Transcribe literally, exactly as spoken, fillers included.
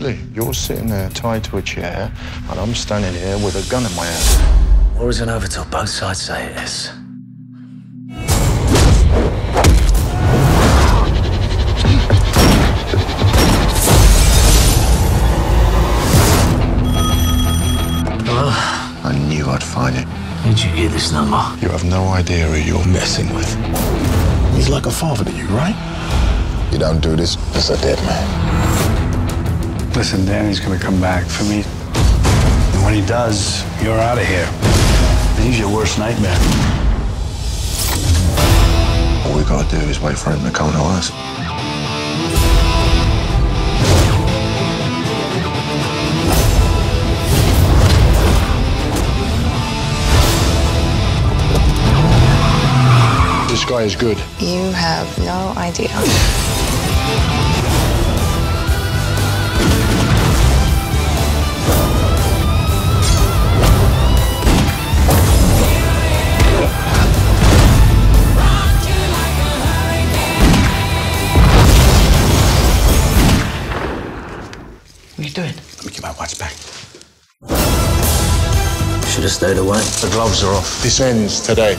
Really? You're sitting there tied to a chair, and I'm standing here with a gun in my hand. War isn't over till both sides say it is. Hello? I knew I'd find it. Did you get this number? You have no idea who you're messing with. He's like a father to you, right? You don't do this, it's a dead man. Listen, Danny's gonna come back for me. And when he does, you're out of here. He's your worst nightmare. All we gotta do is wait for him to come to us. This guy is good. You have no idea. What are you doing? Let me get my watch back. Should have stayed away. The gloves are off. This ends today.